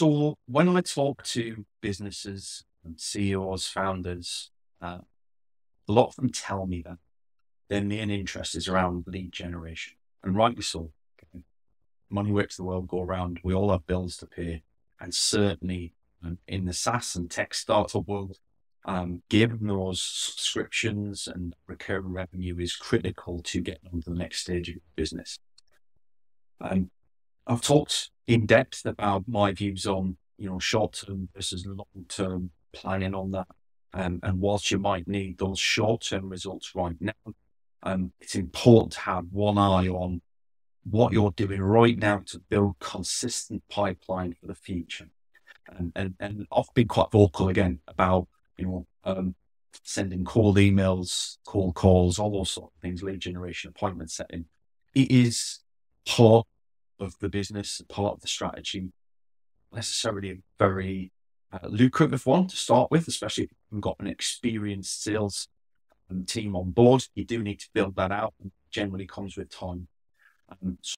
So when I talk to businesses and CEOs, founders, a lot of them tell me that their main interest is around lead generation, and rightly so. Okay. Money works the world go around. We all have bills to pay, and certainly in the SaaS and tech startup world, giving those subscriptions and recurring revenue is critical to getting on to the next stage of business. I've talked in depth about my views on, you know, short-term versus long-term planning on that. And whilst you might need those short-term results right now, it's important to have one eye on what you're doing right now to build consistent pipeline for the future. And I've been quite vocal again about, you know, sending cold emails, cold calls, all those sort of things, lead generation, appointment setting. It is part of the business, part of the strategy, necessarily a very lucrative one to start with, especially if you've got an experienced sales team on board. You do need to build that out, and generally comes with time. So